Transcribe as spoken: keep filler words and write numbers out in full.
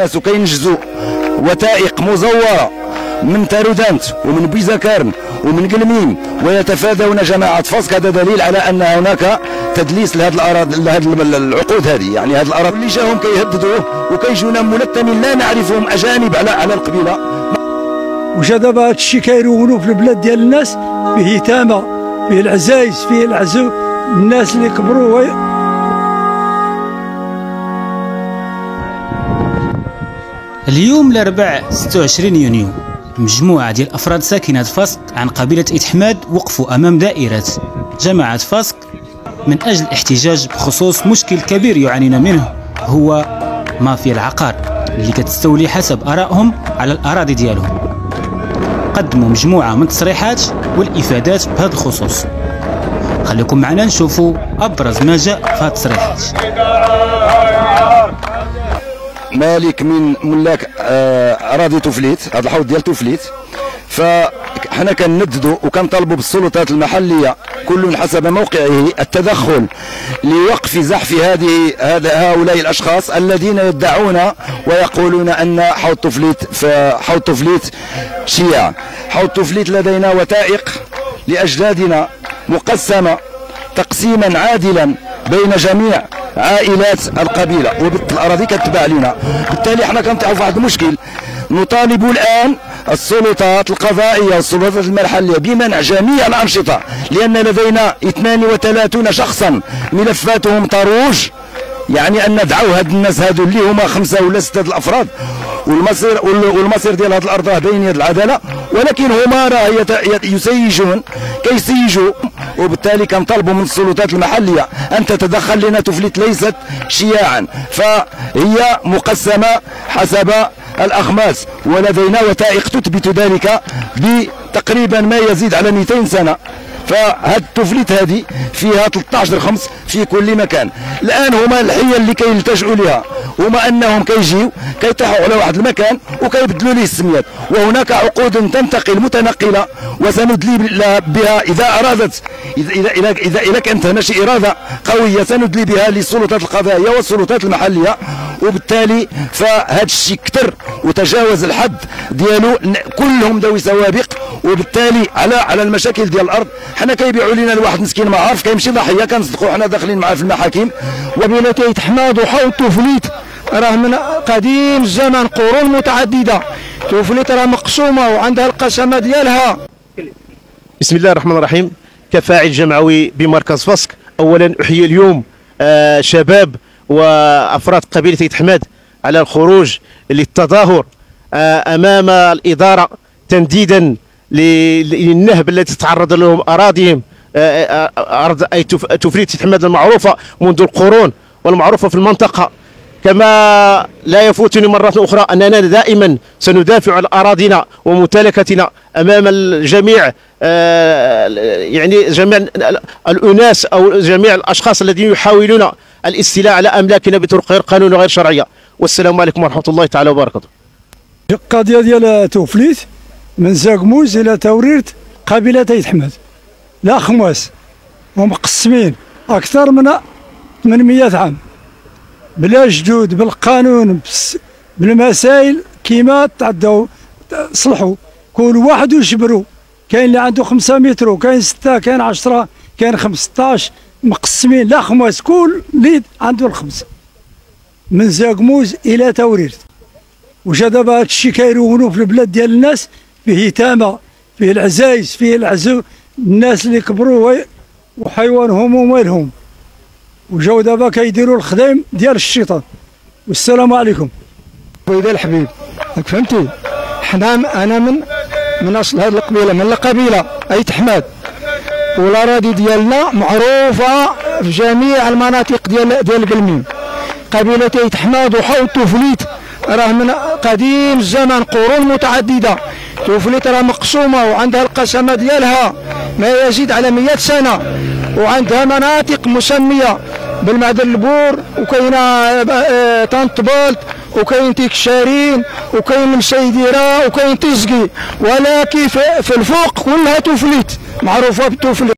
ناس وكاين جزء وثائق مزورة من تارودانت ومن بيزاكارم ومن قلميم ويتفادون جماعة فاسك. هذا دليل على أن هناك تدليس لهذه الأراضي، لهذه العقود هذه، يعني هذه الأراضي اللي جاهم كيهددوه وكيجونا ملتمين لا نعرفهم، أجانب على على القبيلة. وجا دابا هذا الشيء كيرونوا في البلاد ديال الناس، فيه تامة، فيه العزايز، فيه العزو، الناس اللي كبروا. اليوم الأربعاء ستة وعشرين يونيو، مجموعة ديال أفراد ساكنة فاسك عن قبيلة آيت حماد وقفوا أمام دائرة جماعة فاسك من أجل الاحتجاج بخصوص مشكل كبير يعانينا منه، هو مافيا العقار اللي كتستولي حسب آرائهم على الأراضي ديالهم. قدموا مجموعة من التصريحات والإفادات بهذا الخصوص، خليكم معنا نشوفوا أبرز ما جاء في هذه التصريحات. مالك من ملاك اراضي تافليت، هذا الحوض ديال تافليت، فحنا كننددوا وكنطالبوا بالسلطات المحليه كل حسب موقعه التدخل لوقف زحف هذه هؤلاء الاشخاص الذين يدعون ويقولون ان حوض تافليت فحوض تافليت شيعة. حوض تافليت لدينا وثائق لاجدادنا مقسمه تقسيما عادلا بين جميع عائلات القبيله، وبالاراضي كتباع لنا، بالتالي حنا كنطيحوا في واحد المشكل. نطالب الان السلطات القضائيه والسلطات المحليه بمنع جميع الانشطه، لان لدينا اثنين وثلاثين شخصا ملفاتهم طروج، يعني ان ندعوا هاد الناس هادو اللي هما خمسه ولا سته الافراد، والمصير والمصير ديال هاد الارض راه باين يد العداله، ولكن هما راه يسيجون كيسيجوا، وبالتالي كنطالبوا من السلطات المحليه ان تتدخل، لان تافليت ليست شياعا، فهي مقسمه حسب الاخماس، ولدينا وثائق تثبت ذلك بتقريبا ما يزيد على مئتين سنة. فهاد التافليت هذه فيها ثلاثة عشر خمس في كل مكان. الان هما الحيه اللي كيلتجؤوا لها هما انهم كيجيو كيطيحوا على واحد المكان وكيبدلوا ليه السميات، وهناك عقود تنتقل متنقله وسندلي بها اذا ارادت، اذا اذا اذا, إذا كانت هنا شي اراده قويه سندلي بها للسلطات القضائيه والسلطات المحليه، وبالتالي فهاد الشيء كثر وتجاوز الحد ديالو، كلهم ذوي سوابق، وبالتالي على على المشاكل ديال الارض حنا كيبيعوا لنا لواحد مسكين ما عارف كيمشي ضحيه، كنصدقوا حنا داخلين معاه في المحاكم. وبلا كيتحماد وحوض تافليت راه من قديم الزمان، قرون متعدده، تافليت راه مقسومه وعندها القسمه ديالها. بسم الله الرحمن الرحيم. كفاعل جمعوي بمركز فاسك، اولا احيي اليوم آه شباب وافراد قبيله آيت حماد على الخروج للتظاهر آه امام الاداره تنديدا للنهب التي تتعرض لهم اراضيهم، ارض تافليت آيت حماد المعروفه منذ القرون والمعروفه في المنطقه. كما لا يفوتني مره اخرى اننا دائما سندافع عن اراضينا وممتلكاتنا امام الجميع، يعني جميع الاناس او جميع الاشخاص الذين يحاولون الاستيلاء على املاكنا بطرق غير قانونيه وغير شرعيه. والسلام عليكم ورحمه الله تعالى وبركاته. القضيه ديال تافليت من زاكموز الى تاوريرت قبيله آيت حماد، لا خماس، ومقسمين اكثر من ثمانمئة عام، بلا جدود، بالقانون، بالمسائل كيما تعداو صلحوا، كل واحد وجبروا، كاين اللي عنده خمسة متر وكاين ستة، كاين عشرة، كاين خمسطاش، مقسمين لا خماس، كل اللي عنده الخمسة من زاكموز الى تاوريرت. وجا دابا هذا الشيء كيرونوا في البلاد ديال الناس، فيه تامة، فيه العزايز، فيه العزو، الناس اللي كبروا وحيوانهم ومالهم، وجاو دابا كيديروا الخدايم ديال الشيطان. والسلام عليكم. بيدي الحبيب، راك فهمتي، حنا انا من من اصل هذه القبيله، من القبيله آيت حماد، والاراضي ديالنا معروفه في جميع المناطق ديال ديال قلميم. قبيله آيت حماد وحوض تافليت راه من قديم الزمان، قرون متعدده، تافليت راه مقسومه وعندها القسمه ديالها ما يزيد على مئة سنة، وعندها مناطق مسميه بالمعدن البور، وكاينه طنطبلت، وكاين تيكشارين، وكاين مسيديره، وكاين تيزكي، ولكن في الفوق كلها تافليت، معروفه بالتافليت.